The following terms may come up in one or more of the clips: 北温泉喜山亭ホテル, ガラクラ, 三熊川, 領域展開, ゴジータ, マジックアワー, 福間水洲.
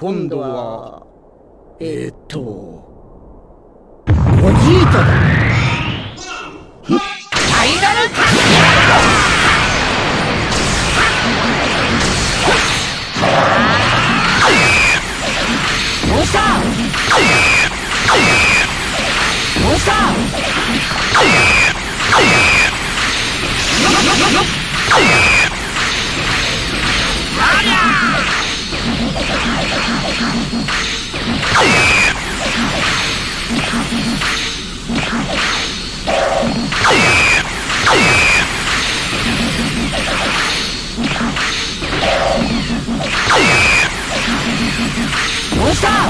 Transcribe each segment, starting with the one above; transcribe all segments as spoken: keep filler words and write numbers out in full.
今度はえー、っとゴジータだ。タイガルカッモンスターモンスターありゃー！ モンスター！ モンスター！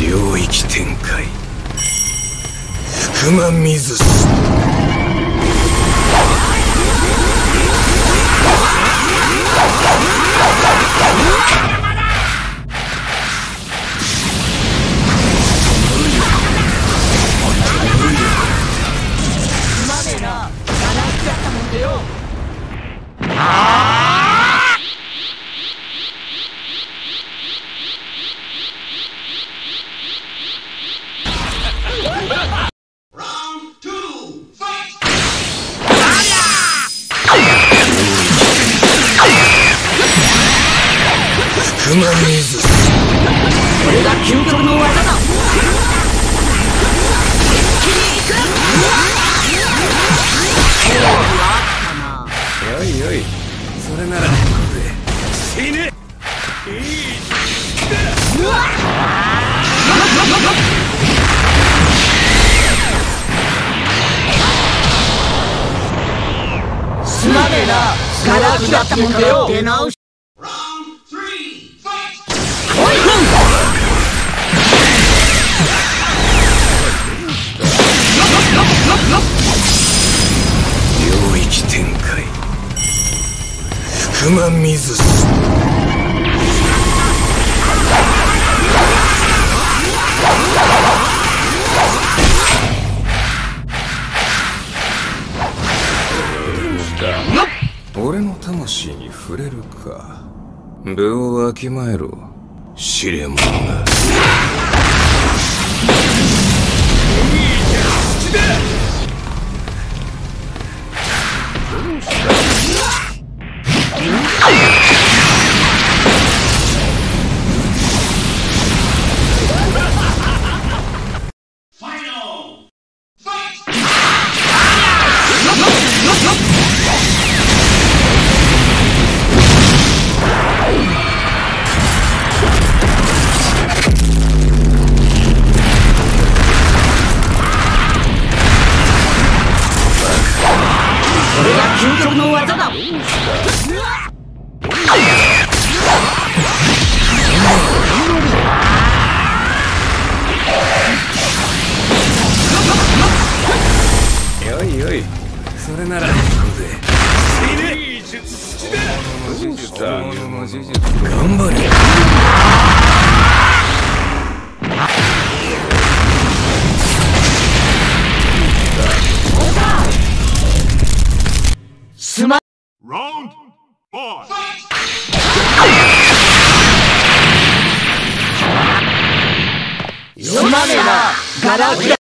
領域展開福間水洲今までな話だったもんでよ。ああこれが究極の技だ。一気に行く。おいおい、それならこれで死ね。うわっすまねえな、ガラクだったもんだよ。出直し領域展開福間水洲俺の魂に触れるか。分をわきまえろ知れ者が。すまねえなガラクラ